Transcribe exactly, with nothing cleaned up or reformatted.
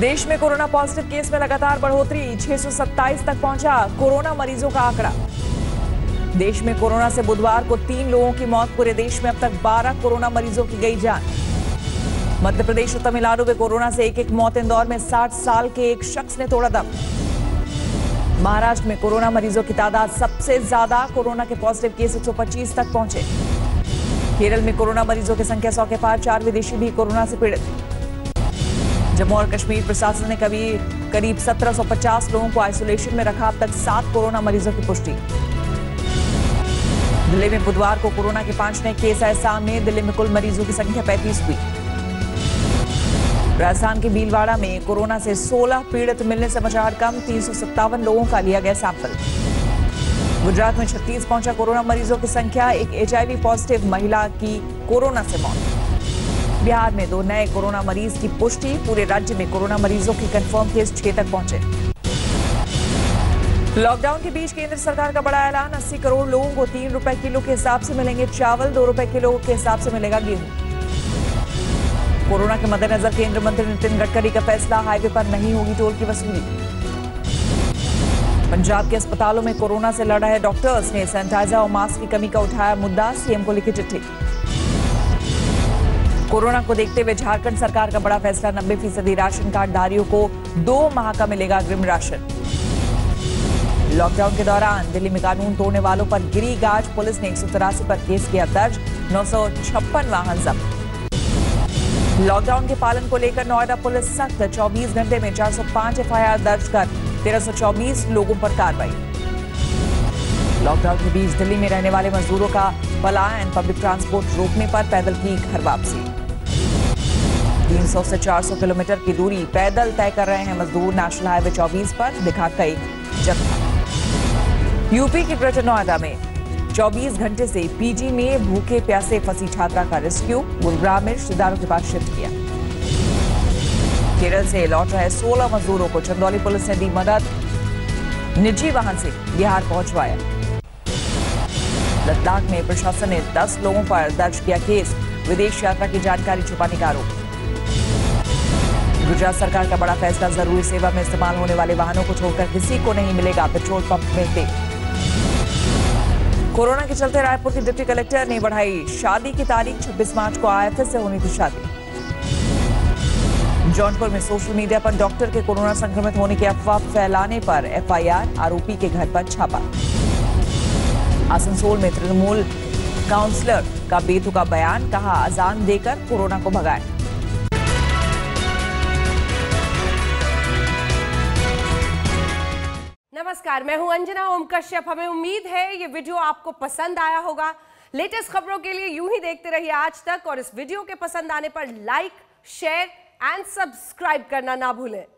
देश में corona positive case में लगातार बढ़ोतरी, छह सौ सत्ताईस तक पहुंचा कोरोना मरीजों का आंकड़ा। देश में कोरोना से बुधवार को तीन लोगों की मौत, पूरे देश में अब तक बारह कोरोना मरीजों की गई जान। मध्य प्रदेश और तमिलनाडु में कोरोना से एक एक मौत, इंदौर में साठ साल के एक शख्स ने तोड़ा दम। महाराष्ट्र में कोरोना मरीजों की तादाद सबसे ज्यादा, कोरोना के पॉजिटिव केस एक सौ पच्चीस तक पहुंचे। केरल में कोरोना मरीजों की संख्या सौ के पार, चार विदेशी भी कोरोना से पीड़ित। जम्मू और कश्मीर प्रशासन ने कभी करीब सत्रह सौ पचास लोगों को आइसोलेशन में रखा, अब तक सात कोरोना मरीजों की पुष्टि। दिल्ली में बुधवार को कोरोना के पांच नए केस आए सामने, दिल्ली में कुल मरीजों की संख्या पैंतीस हुई। राजस्थान के भीलवाड़ा में कोरोना से सोलह पीड़ित मिलने से समाचार कम, तीन सौ सत्तावन लोगों का लिया गया सैंपल। गुजरात में छत्तीस पहुंचा कोरोना मरीजों की संख्या, एक एचआईवी पॉजिटिव महिला की कोरोना से मौत। बिहार में दो नए कोरोना मरीज की पुष्टि, पूरे राज्य में कोरोना मरीजों के कंफर्म केस छह तक पहुंचे। लॉकडाउन के बीच केंद्र सरकार का बड़ा ऐलान, अस्सी करोड़ लोगों को तीन रुपए किलो के हिसाब से मिलेंगे चावल, दो रुपए किलो के हिसाब से मिलेगा गेहूं। कोरोना के मद्देनजर केंद्रीय मंत्री नितिन गडकरी का फैसला, हाईवे पर नहीं होगी टोल की वसूली। पंजाब के अस्पतालों में कोरोना से लड़ रहे डॉक्टर्स ने सैनिटाइजर और मास्क की कमी का उठाया मुद्दा, सीएम को लिखी चिट्ठी। कोरोना को देखते हुए झारखंड सरकार का बड़ा फैसला, नब्बे फीसदी राशन कार्डधारियों को दो माह का मिलेगा अग्रिम राशन। लॉकडाउन के दौरान दिल्ली में कानून तोड़ने वालों पर गिरी गाज, पुलिस ने एक सौ तिरासी पर केस किया दर्ज, नौ सौ छप्पन वाहन जब्त। लॉकडाउन के पालन को लेकर नोएडा पुलिस सख्त, चौबीस घंटे में चार सौ पांच एफआईआर दर्ज कर तेरह सौ चौबीस लोगों पर कार्रवाई। लॉकडाउन के बीच दिल्ली में रहने वाले मजदूरों का पलायन, पब्लिक ट्रांसपोर्ट रोकने पर पैदल की घर वापसी। तीन सौ से चार सौ किलोमीटर की दूरी पैदल तय कर रहे हैं मजदूर, नेशनल हाईवे चौबीस पर दिखा कई जगह। यूपी के ग्रेटर नोएडा में चौबीस घंटे से पीजी में भूखे प्यासे फंसी छात्रा का रेस्क्यू, गुरुग्राम में रिश्तेदारों के पास शिफ्ट किया। केरल से लौट रहे सोलह मजदूरों को चंदौली पुलिस ने दी मदद, निजी वाहन से बिहार पहुंचवाया। लद्दाख में प्रशासन ने दस लोगों पर दर्ज किया केस, विदेश यात्रा की जानकारी छुपाने का आरोप। गुजरात सरकार का बड़ा फैसला, जरूरी सेवा में इस्तेमाल होने वाले वाहनों को छोड़कर किसी को नहीं मिलेगा पेट्रोल पंप में तेल। कोरोना के चलते रायपुर के डिप्टी कलेक्टर ने बढ़ाई शादी की तारीख, छब्बीस मार्च को आईएफएस से होनी थी शादी। जौनपुर में सोशल मीडिया पर डॉक्टर के कोरोना संक्रमित होने की अफवाह फैलाने पर एफआईआर, आरोपी के घर पर छापा। आसनसोल में तृणमूल काउंसलर का बेतुका बयान, कहा अजान देकर कोरोना को भगाए। नमस्कार, मैं हूं अंजना ओम कश्यप। हमें उम्मीद है ये वीडियो आपको पसंद आया होगा। लेटेस्ट खबरों के लिए यूं ही देखते रहिए आज तक, और इस वीडियो के पसंद आने पर लाइक, शेयर एंड सब्सक्राइब करना ना भूलें।